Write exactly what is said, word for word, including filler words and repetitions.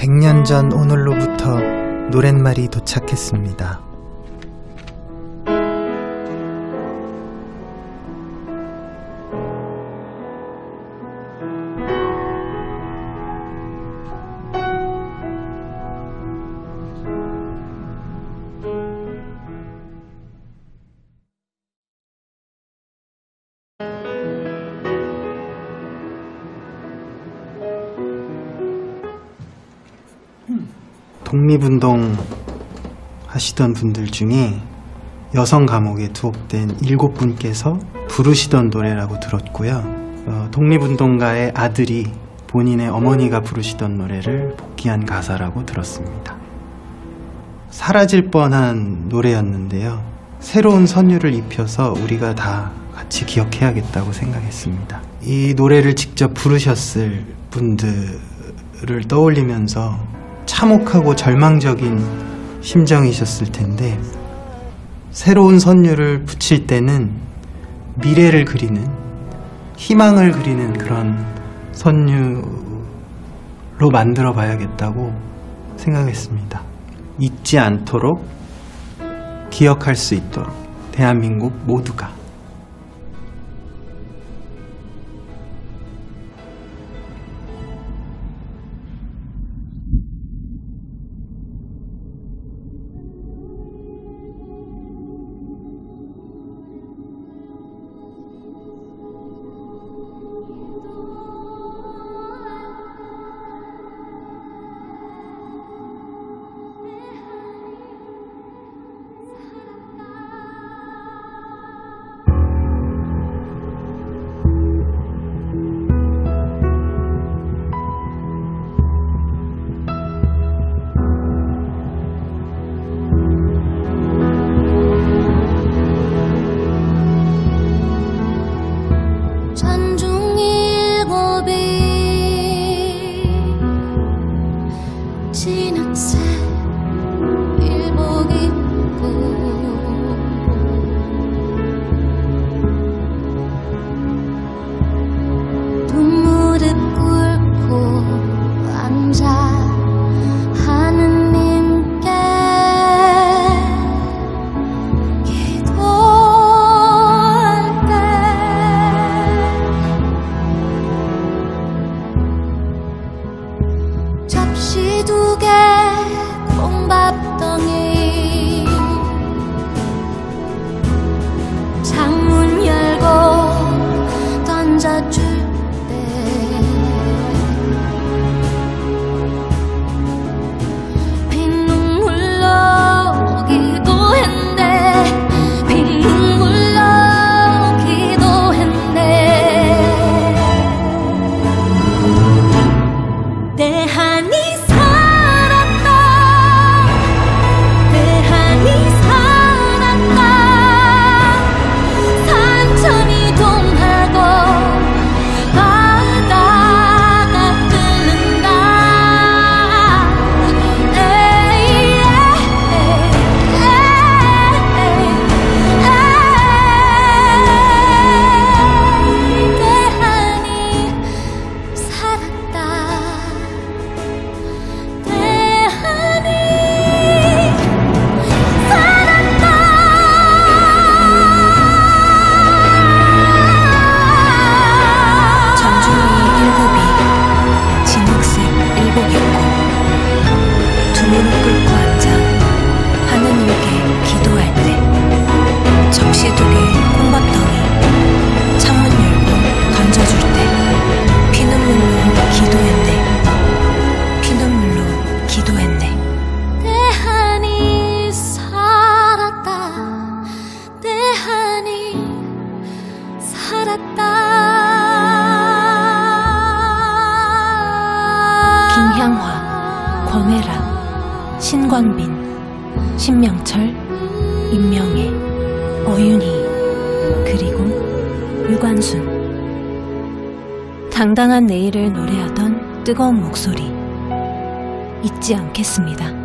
백 년 전 오늘로부터 노랫말이 도착했습니다. 독립운동 하시던 분들 중에 여성 감옥에 투옥된 일곱 분께서 부르시던 노래라고 들었고요. 어, 독립운동가의 아들이 본인의 어머니가 부르시던 노래를 복귀한 가사라고 들었습니다. 사라질 뻔한 노래였는데요. 새로운 선율을 입혀서 우리가 다 같이 기억해야겠다고 생각했습니다. 이 노래를 직접 부르셨을 분들을 떠올리면서 참혹하고 절망적인 심정이셨을 텐데, 새로운 선율을 붙일 때는 미래를 그리는, 희망을 그리는 그런 선율로 만들어 봐야겠다고 생각했습니다. 잊지 않도록, 기억할 수 있도록, 대한민국 모두가. 김향화, 권혜라, 신관빈, 심명철, 임명애, 어윤희, 그리고 유관순. 당당한 내일을 노래하던 뜨거운 목소리 잊지 않겠습니다.